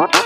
What?